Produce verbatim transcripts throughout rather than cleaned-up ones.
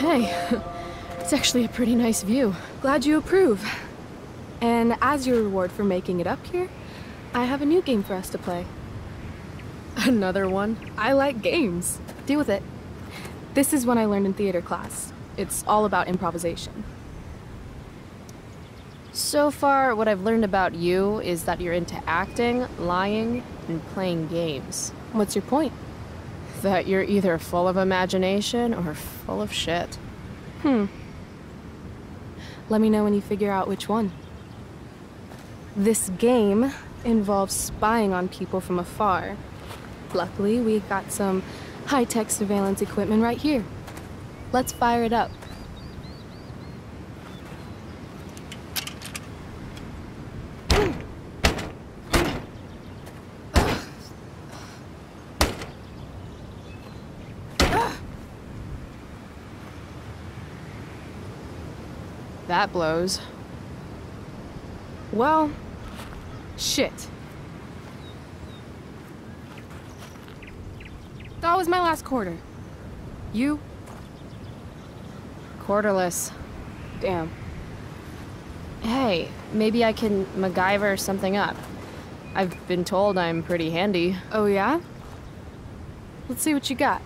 Hey, it's actually a pretty nice view. Glad you approve. And as your reward for making it up here, I have a new game for us to play. Another one? I like games. Deal with it. This is one I learned in theater class. It's all about improvisation. So far, what I've learned about you is that you're into acting, lying, and playing games. What's your point? That you're either full of imagination or full of shit. Hmm. Let me know when you figure out which one. This game involves spying on people from afar. Luckily, we've got some high-tech surveillance equipment right here. Let's fire it up. That blows. Well, shit. That was my last quarter. You? Quarterless. Damn. Hey, maybe I can MacGyver something up. I've been told I'm pretty handy. Oh, yeah? Let's see what you got.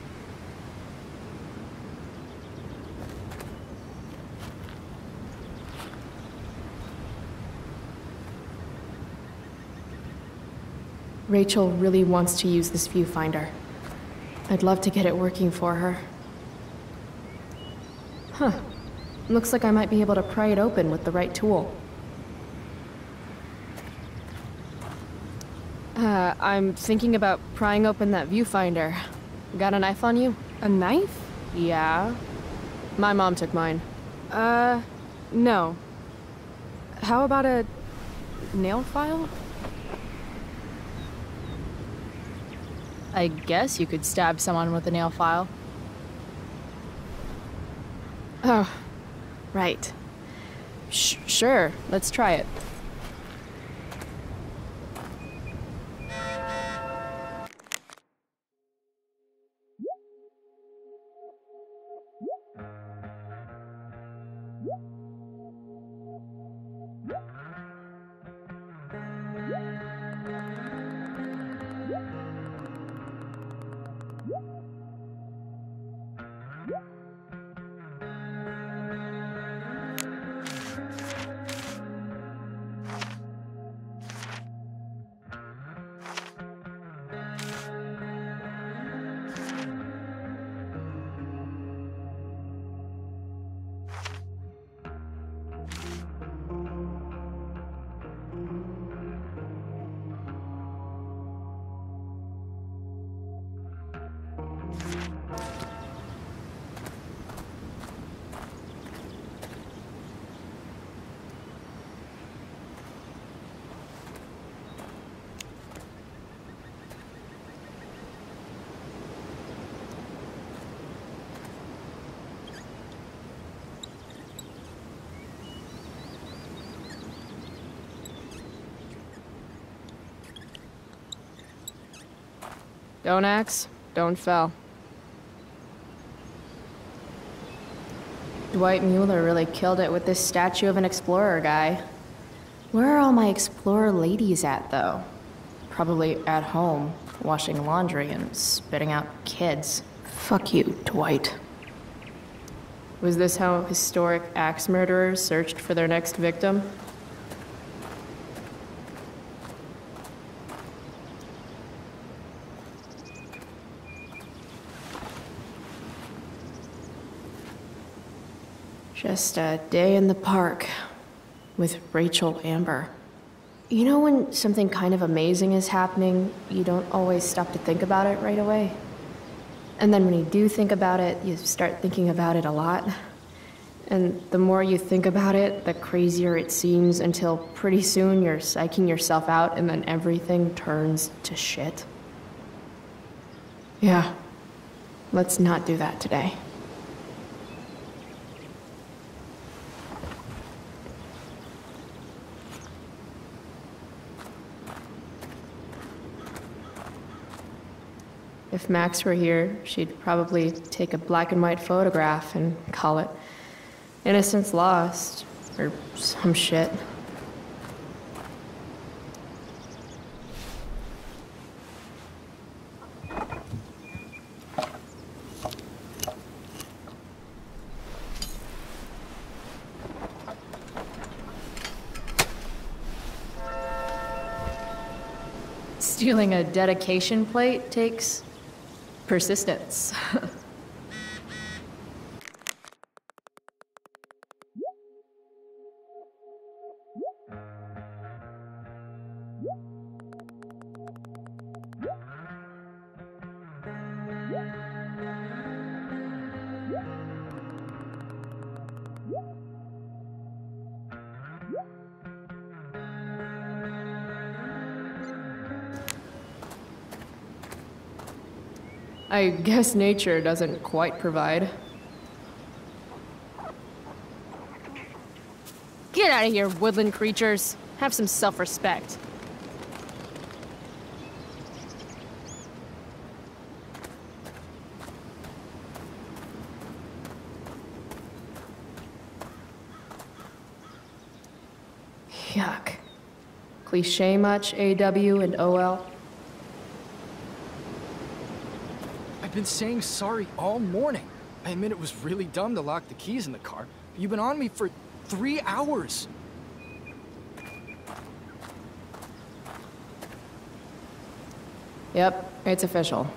Rachel really wants to use this viewfinder. I'd love to get it working for her. Huh. Looks like I might be able to pry it open with the right tool. Uh, I'm thinking about prying open that viewfinder. Got a knife on you? A knife? Yeah. My mom took mine. Uh, no. How about a nail file? I guess you could stab someone with a nail file. Oh, right. Sh- sure, let's try it. Don't axe, don't fell. Dwight Mueller really killed it with this statue of an explorer guy. Where are all my explorer ladies at, though? Probably at home, washing laundry and spitting out kids. Fuck you, Dwight. Was this how historic axe murderers searched for their next victim? Just a day in the park with Rachel Amber. You know when something kind of amazing is happening, you don't always stop to think about it right away? And then when you do think about it, you start thinking about it a lot. And the more you think about it, the crazier it seems until pretty soon you're psyching yourself out and then everything turns to shit. Yeah, let's not do that today. If Max were here, she'd probably take a black and white photograph and call it Innocence Lost, or some shit. Stealing a dedication plate takes persistence. I guess nature doesn't quite provide. Get out of here, woodland creatures. Have some self-respect. Yuck. Cliché much, A W and O L? I've been saying sorry all morning. I admit it was really dumb to lock the keys in the car, but you've been on me for three hours. Yep, it's official.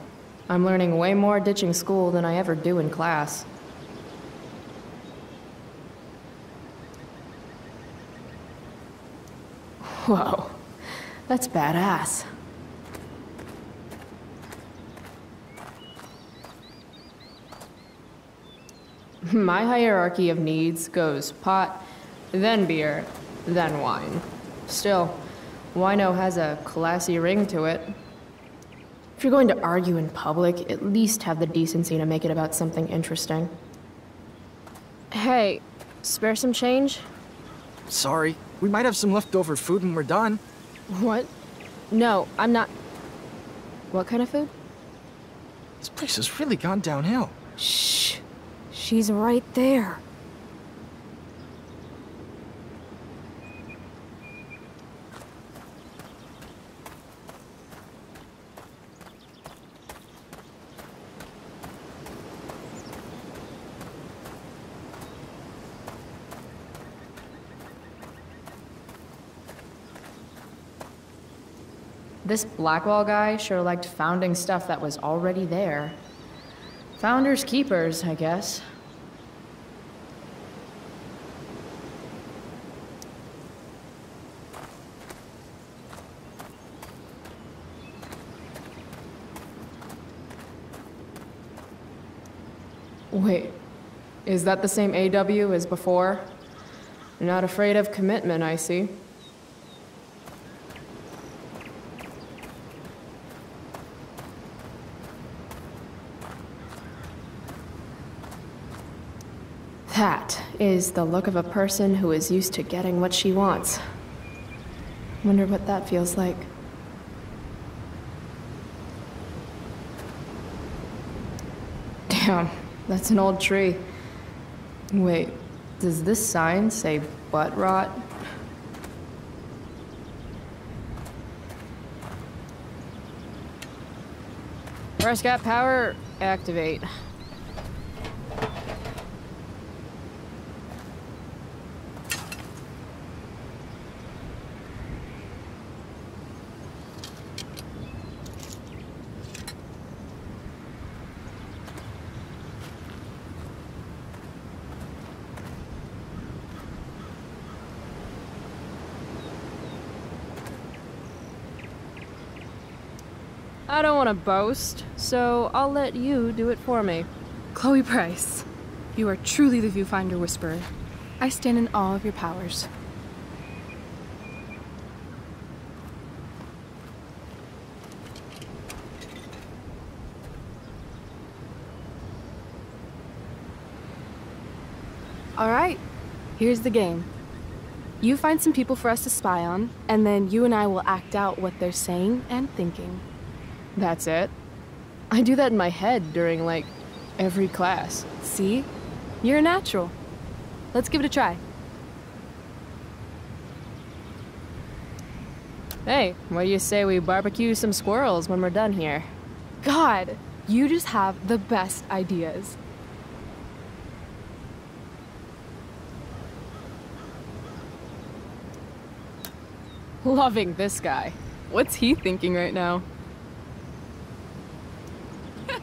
I'm learning way more ditching school than I ever do in class. Whoa, that's badass. My hierarchy of needs goes pot, then beer, then wine. Still, wino has a classy ring to it. If you're going to argue in public, at least have the decency to make it about something interesting. Hey, spare some change? Sorry, we might have some leftover food when we're done. What? No, I'm not... What kind of food? This place has really gone downhill. Shh. She's right there. This Blackwall guy sure liked founding stuff that was already there. Founders keepers, I guess. Wait, is that the same A W as before? Not afraid of commitment, I see. That is the look of a person who is used to getting what she wants. Wonder what that feels like. Damn, that's an old tree. Wait, does this sign say butt rot? Prescott power, activate. I don't want to boast, so I'll let you do it for me. Chloe Price, you are truly the viewfinder whisperer. I stand in awe of your powers. All right, here's the game. You find some people for us to spy on, and then you and I will act out what they're saying and thinking. That's it? I do that in my head during, like, every class. See? You're a natural. Let's give it a try. Hey, what do you say we barbecue some squirrels when we're done here? God, you just have the best ideas. Loving this guy. What's he thinking right now?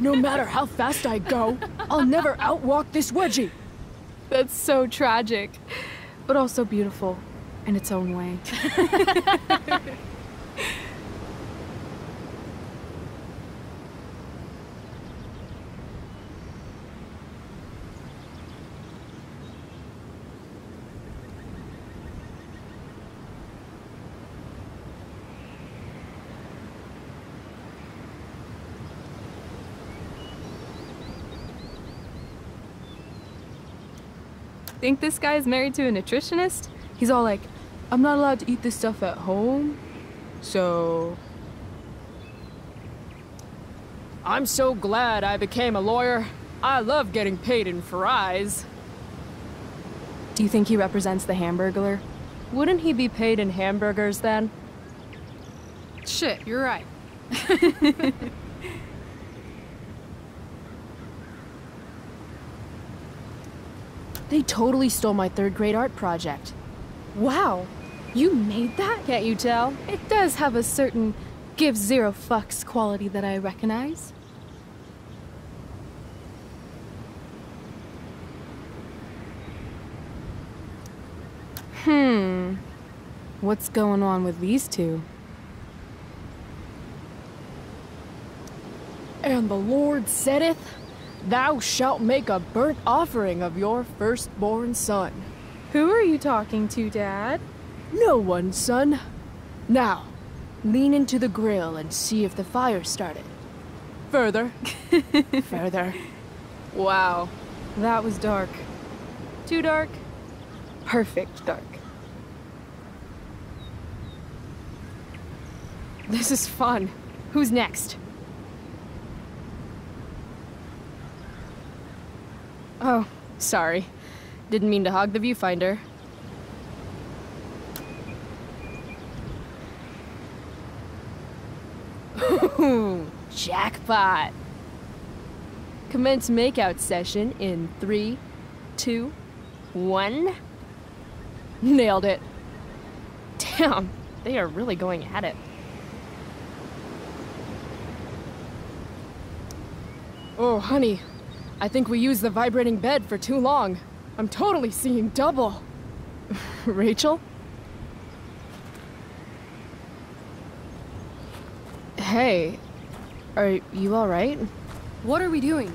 No matter how fast I go, I'll never outwalk this wedgie. That's so tragic, but also beautiful in its own way. Think this guy is married to a nutritionist? He's all like, I'm not allowed to eat this stuff at home, so... I'm so glad I became a lawyer. I love getting paid in fries. Do you think he represents the Hamburglar? Wouldn't he be paid in hamburgers then? Shit, you're right. They totally stole my third grade art project. Wow, you made that? Can't you tell? It does have a certain give zero fucks quality that I recognize. Hmm, what's going on with these two? And the Lord saideth, thou shalt make a burnt offering of your firstborn son. Who are you talking to, Dad? No one, son. Now, lean into the grill and see if the fire started. Further. Further. Wow, that was dark. Too dark? Perfect dark. This is fun. Who's next? Oh, sorry. Didn't mean to hog the viewfinder. Ooh, jackpot! Commence makeout session in three, two, one. Nailed it. Damn, they are really going at it. Oh, honey. I think we used the vibrating bed for too long. I'm totally seeing double. Rachel? Hey, are you all right? What are we doing?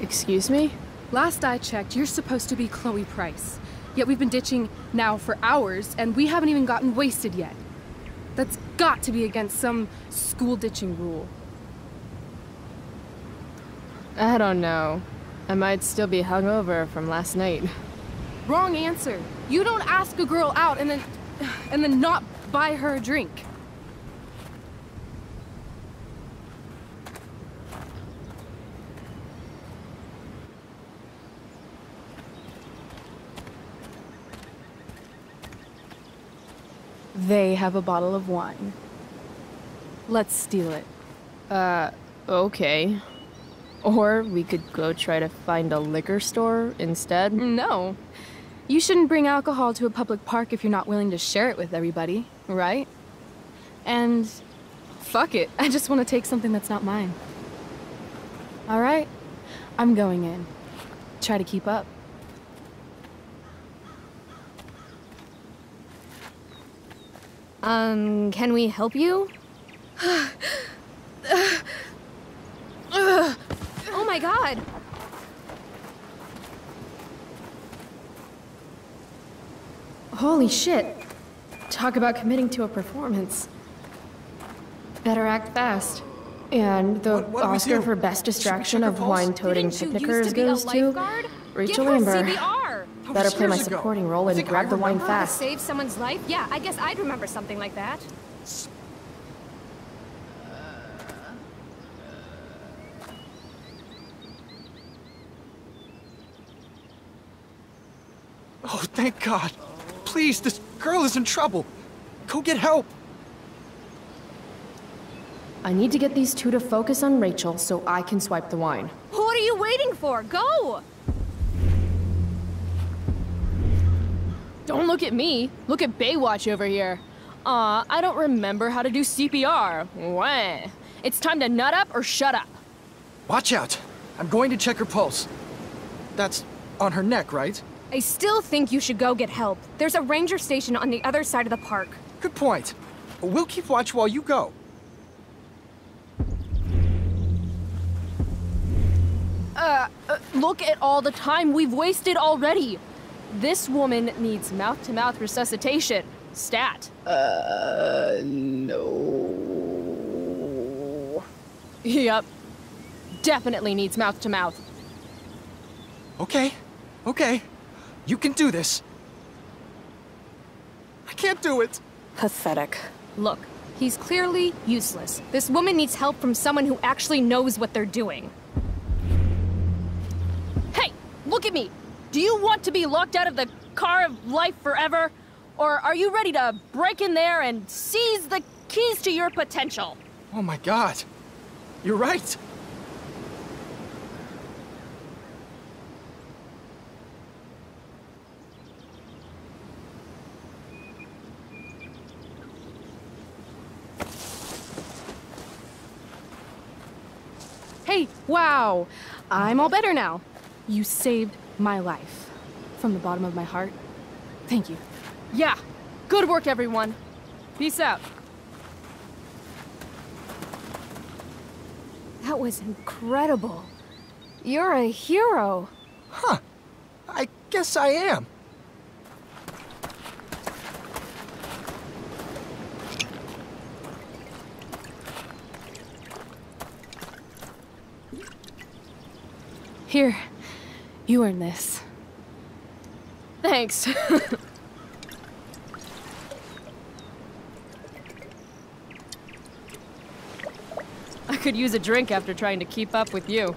Excuse me? Last I checked, you're supposed to be Chloe Price. Yet we've been ditching now for hours, and we haven't even gotten wasted yet. That's got to be against some school ditching rule. I don't know. I might still be hungover from last night. Wrong answer. You don't ask a girl out and then, and then not buy her a drink. They have a bottle of wine. Let's steal it. Uh, okay. Or we could go try to find a liquor store instead. No. You shouldn't bring alcohol to a public park if you're not willing to share it with everybody, right? And fuck it. I just want to take something that's not mine. All right. I'm going in. Try to keep up. Um, can we help you? Oh my God. Holy shit. Talk about committing to a performance. Better act fast. And the what, what Oscar for Best Distraction of Wine-Toting Picnickers goes to Rachel Amber. Better play my supporting ago. role and grab the wine fast. Save someone's life? Yeah, I guess I'd remember something like that. Oh, thank God. Please, this girl is in trouble. Go get help. I need to get these two to focus on Rachel so I can swipe the wine. What are you waiting for? Go! Don't look at me. Look at Baywatch over here. Aw, uh, I don't remember how to do C P R. Wah. It's time to nut up or shut up. Watch out. I'm going to check her pulse. That's on her neck, right? I still think you should go get help. There's a ranger station on the other side of the park. Good point. We'll keep watch while you go. Uh, uh look at all the time we've wasted already. This woman needs mouth-to-mouth resuscitation. Stat. Uh, no. Yep. Definitely needs mouth-to-mouth. Okay. Okay. You can do this. I can't do it. Pathetic. Look, he's clearly useless. This woman needs help from someone who actually knows what they're doing. Hey, look at me. Do you want to be locked out of the car of life forever? Or are you ready to break in there and seize the keys to your potential? Oh my God. You're right. Hey, wow. I'm all better now. You saved my life. From the bottom of my heart, thank you. Yeah, good work, everyone. Peace out. That was incredible. You're a hero. Huh. I guess I am. Here. You earned this. Thanks. I could use a drink after trying to keep up with you.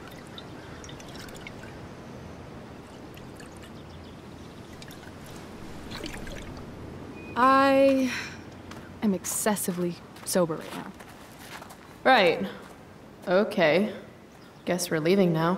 I am excessively sober right now. Right. Okay. Guess we're leaving now.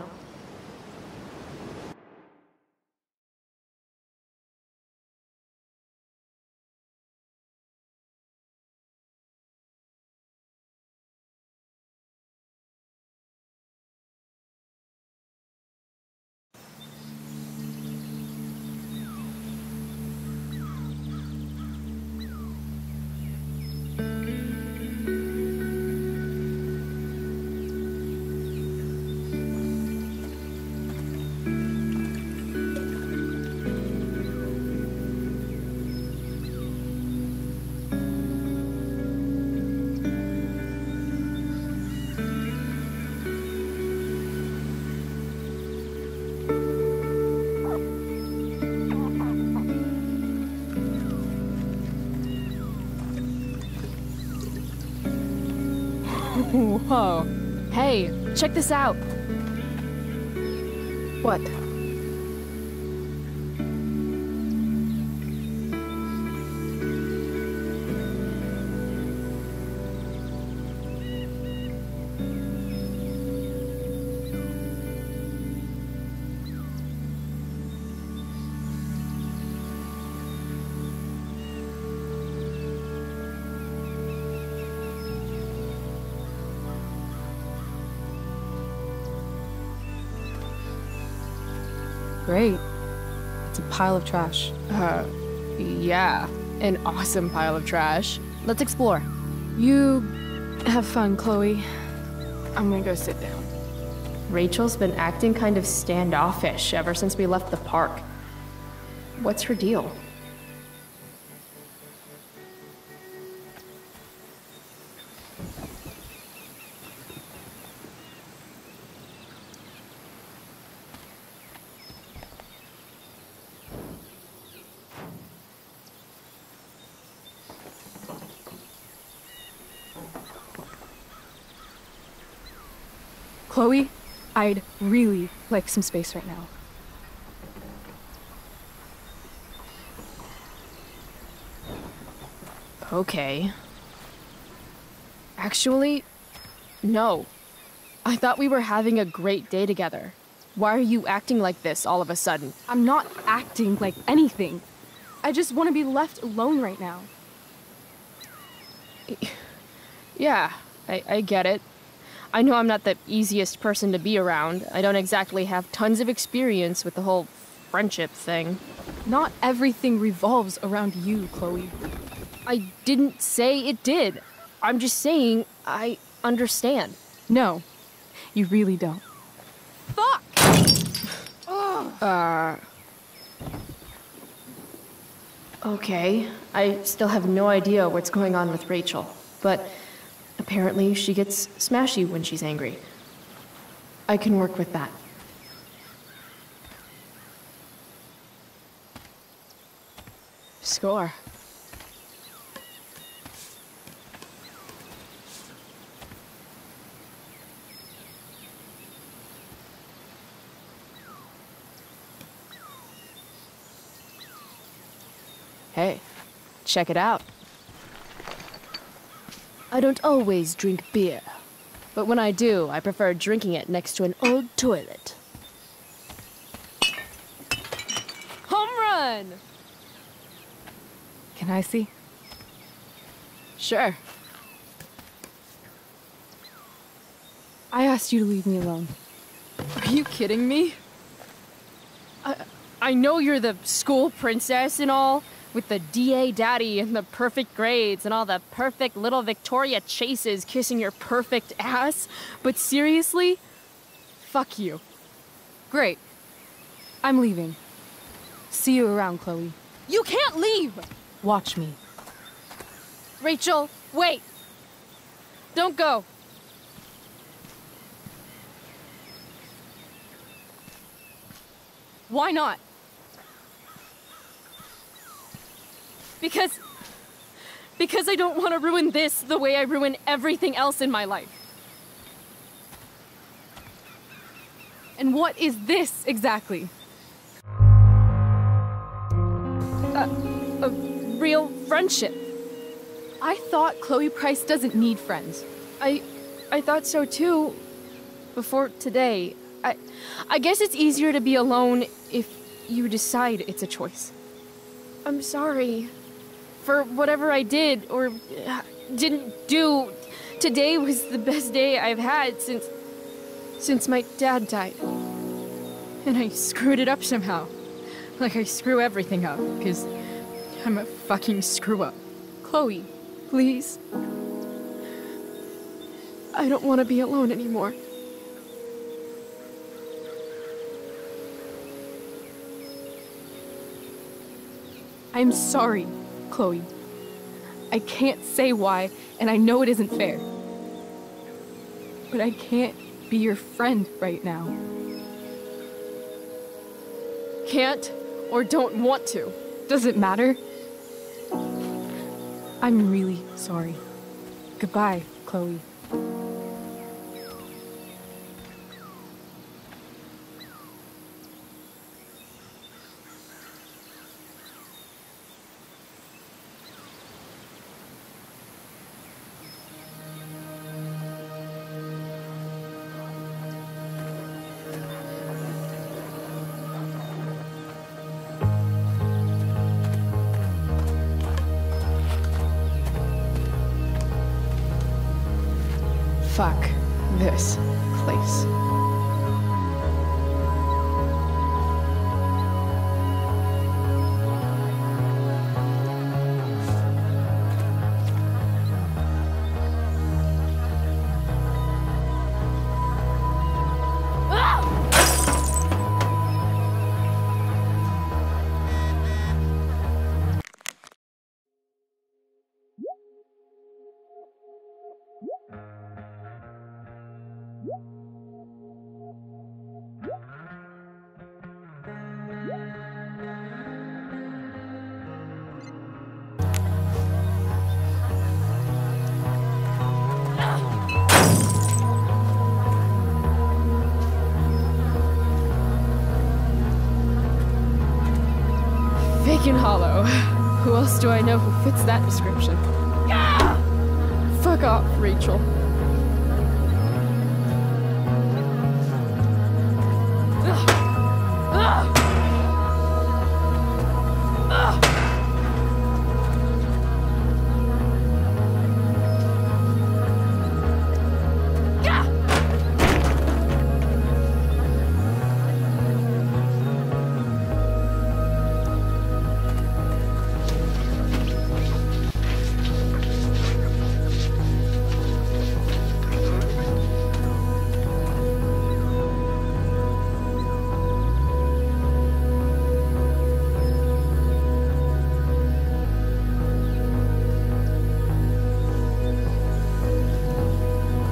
Whoa. Hey, check this out. What? Great. It's a pile of trash. Uh, yeah. An awesome pile of trash. Let's explore. You have fun, Chloe. I'm gonna go sit down. Rachel's been acting kind of standoffish ever since we left the park. What's her deal? Chloe, I'd really like some space right now. Okay. Actually, no. I thought we were having a great day together. Why are you acting like this all of a sudden? I'm not acting like anything. I just want to be left alone right now. Yeah, I, I get it. I know I'm not the easiest person to be around. I don't exactly have tons of experience with the whole friendship thing. Not everything revolves around you, Chloe. I didn't say it did. I'm just saying I understand. No, you really don't. Fuck! uh... Okay, I still have no idea what's going on with Rachel, but apparently she gets smashy when she's angry. I can work with that. Score. Hey, check it out. I don't always drink beer, but when I do, I prefer drinking it next to an old toilet. Home run! Can I see? Sure. I asked you to leave me alone. Are you kidding me? I, I know you're the school princess and all, with the D A daddy and the perfect grades and all the perfect little Victoria Chases kissing your perfect ass, but seriously, fuck you. Great. I'm leaving. See you around, Chloe. You can't leave! Watch me. Rachel, wait! Don't go. Why not? Because, because I don't want to ruin this the way I ruin everything else in my life. And what is this exactly? A, a real friendship. I thought Chloe Price doesn't need friends. I, I thought so too, before today. I, I guess it's easier to be alone if you decide it's a choice. I'm sorry. For whatever I did, or didn't do, today was the best day I've had since, since my dad died. And I screwed it up somehow. Like I screw everything up, because I'm a fucking screw-up. Chloe, please. I don't want to be alone anymore. I'm sorry, Chloe. I can't say why, and I know it isn't fair. But I can't be your friend right now. Can't or don't want to. Does it matter? I'm really sorry. Goodbye, Chloe. Fuck this place. Hollow. Who else do I know who fits that description? Fuck off, Rachel.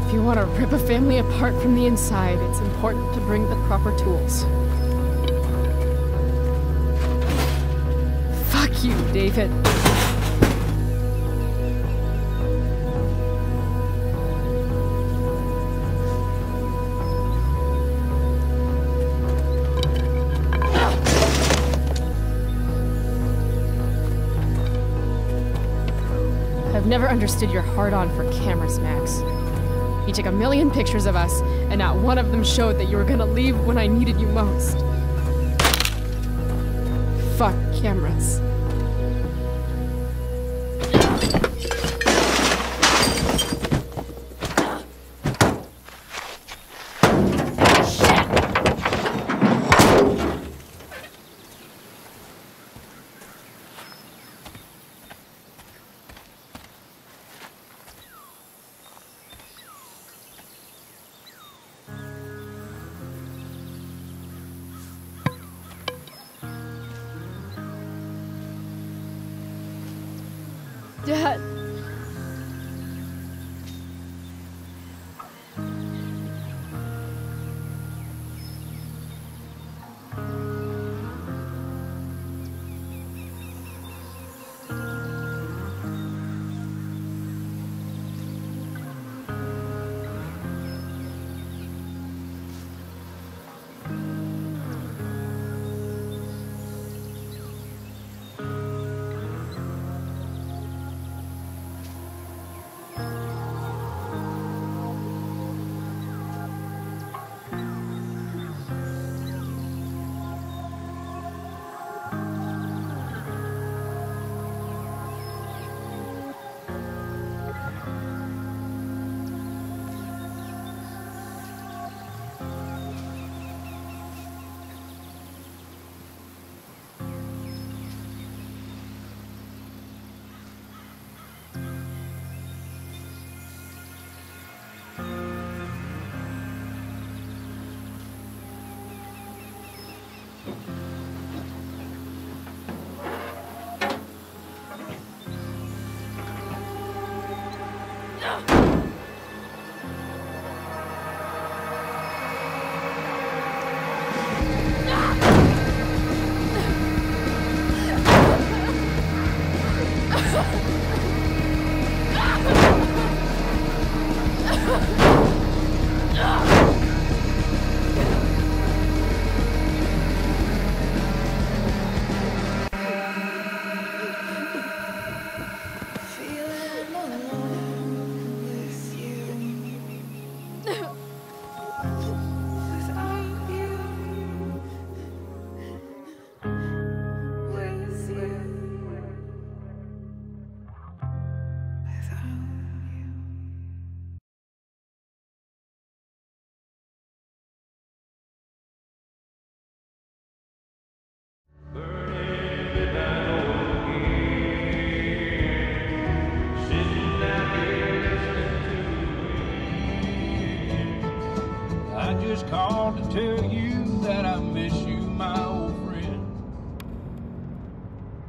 If you want to rip a family apart from the inside, it's important to bring the proper tools. Fuck you, David. I've never understood your hard-on for cameras, Max. You took a million pictures of us, and not one of them showed that you were gonna leave when I needed you most. Fuck cameras. Dad.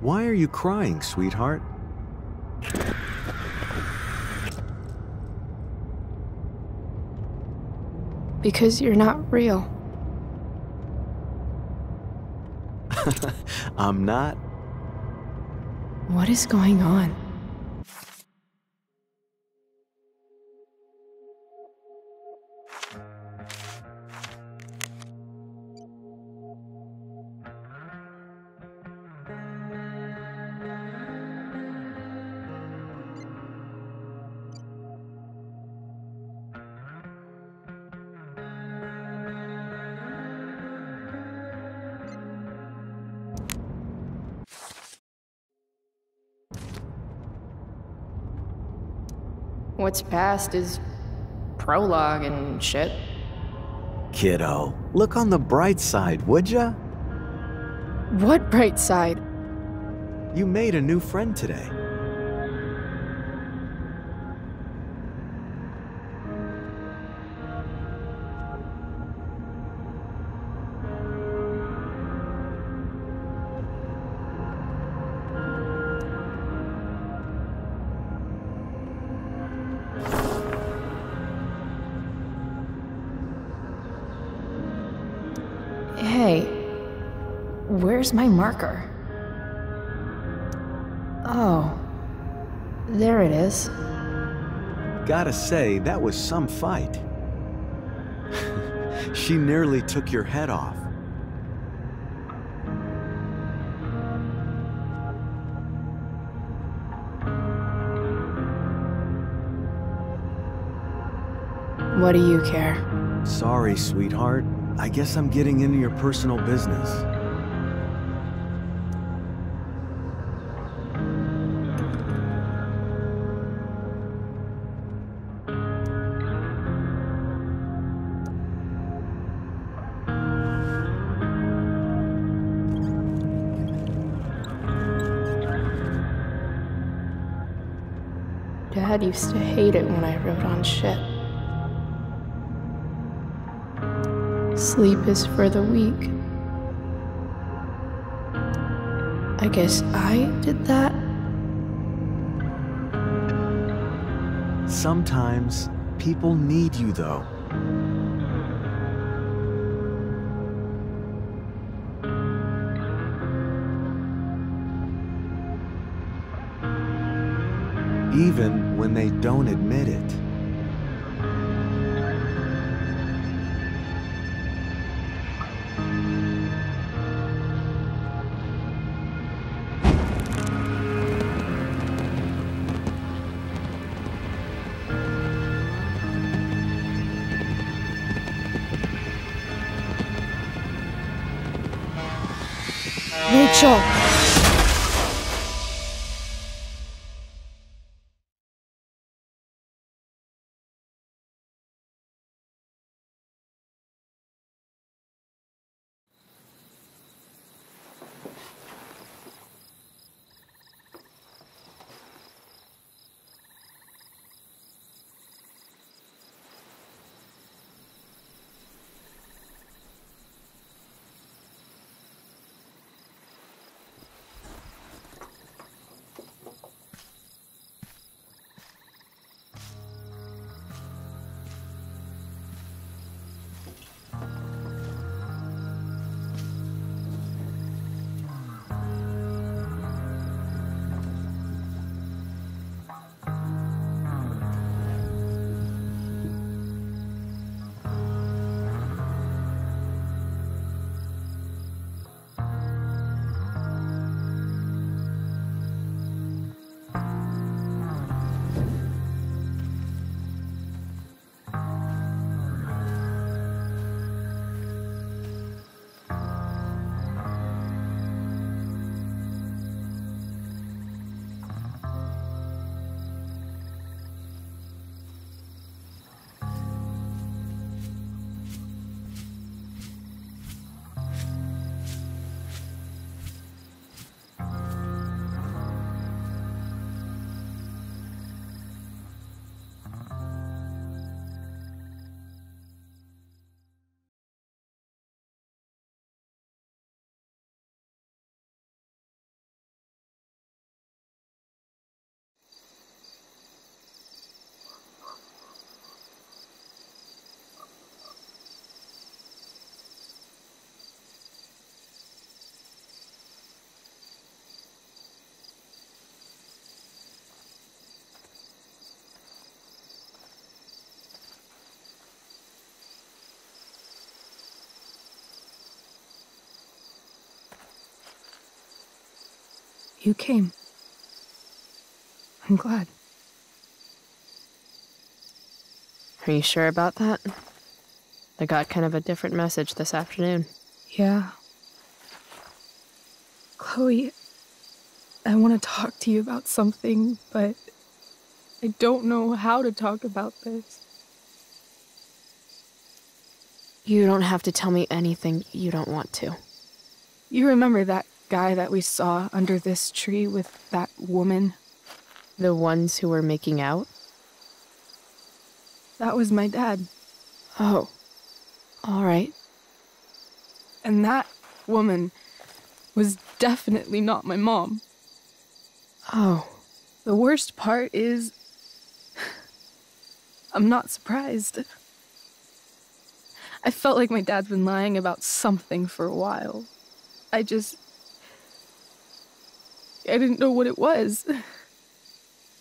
Why are you crying, sweetheart? Because you're not real. I'm not. What is going on? What's past is prologue and shit. Kiddo, look on the bright side, would ya? What bright side? You made a new friend today. Where's my marker? Oh, there it is. Gotta say, that was some fight. She nearly took your head off. What do you care? Sorry, sweetheart. I guess I'm getting into your personal business. Dad used to hate it when I wrote on shit. Sleep is for the weak. I guess I did that? Sometimes people need you, though. Even when they don't admit it. Rachel! You came. I'm glad. Are you sure about that? I got kind of a different message this afternoon. Yeah. Chloe, I want to talk to you about something, but I don't know how to talk about this. You don't have to tell me anything you don't want to. You remember that guy that we saw under this tree with that woman? The ones who were making out? That was my dad. Oh. All right. And that woman was definitely not my mom. Oh. The worst part is, I'm not surprised. I felt like my dad's been lying about something for a while. I just... I didn't know what it was.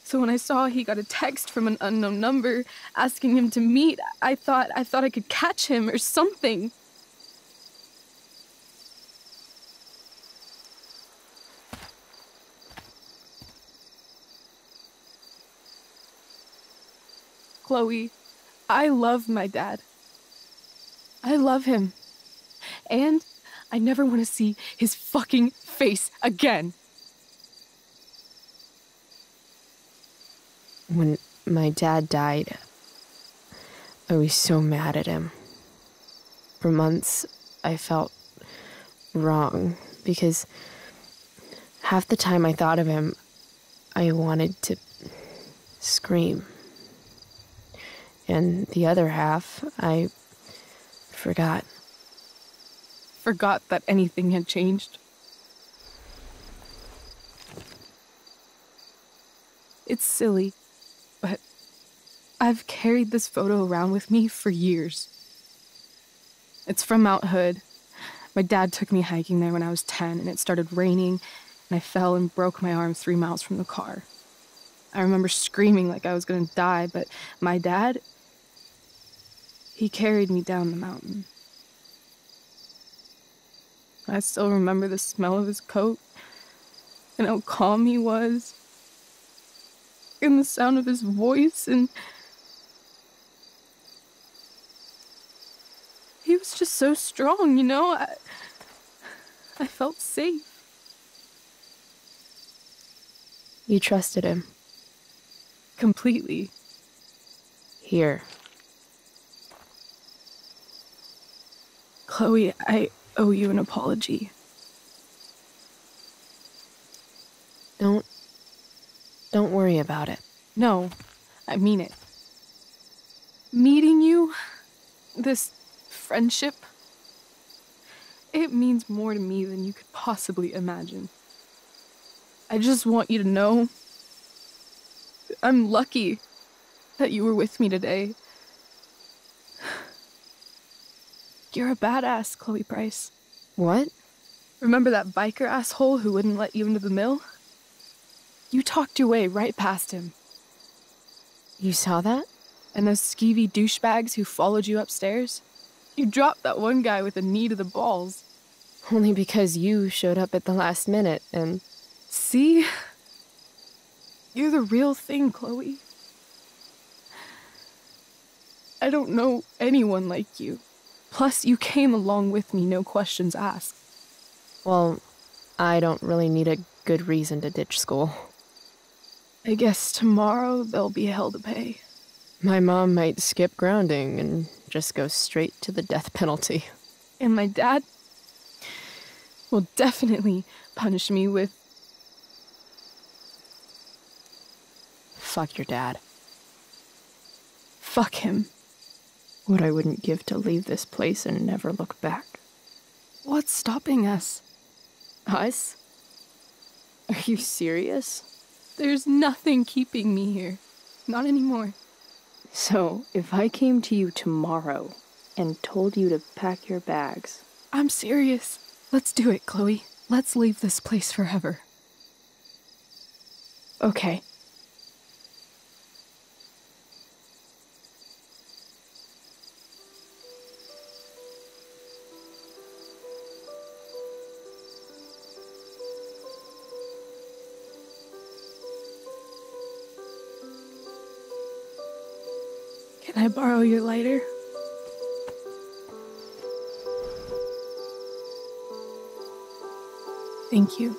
So when I saw he got a text from an unknown number asking him to meet, I thought I thought I could catch him or something. Chloe, I love my dad. I love him. And I never want to see his fucking face again. When my dad died, I was so mad at him. For months, I felt wrong because half the time I thought of him, I wanted to scream. And the other half, I forgot. Forgot that anything had changed. It's silly, but I've carried this photo around with me for years. It's from Mount Hood. My dad took me hiking there when I was ten, and it started raining, and I fell and broke my arm three miles from the car. I remember screaming like I was gonna die, but my dad... he carried me down the mountain. I still remember the smell of his coat and how calm he was and the sound of his voice, and he was just so strong, you know? I, I felt safe. You trusted him. Completely. Here. Chloe, I owe you an apology. Don't... Don't worry about it. No, I mean it. Meeting you, this friendship, it means more to me than you could possibly imagine. I just want you to know I'm lucky that you were with me today. You're a badass, Chloe Price. What? Remember that biker asshole who wouldn't let you into the mill? You talked your way right past him. You saw that? And those skeevy douchebags who followed you upstairs? You dropped that one guy with a knee to the balls. Only because you showed up at the last minute and... See? You're the real thing, Chloe. I don't know anyone like you. Plus, you came along with me, no questions asked. Well, I don't really need a good reason to ditch school. I guess tomorrow there'll be hell to pay. My mom might skip grounding and just go straight to the death penalty. And my dad will definitely punish me with... Fuck your dad. Fuck him. What I wouldn't give to leave this place and never look back. What's stopping us? Us? Are you serious? There's nothing keeping me here. Not anymore. So, if I came to you tomorrow and told you to pack your bags... I'm serious. Let's do it, Chloe. Let's leave this place forever. Okay. Can I borrow your lighter? Thank you.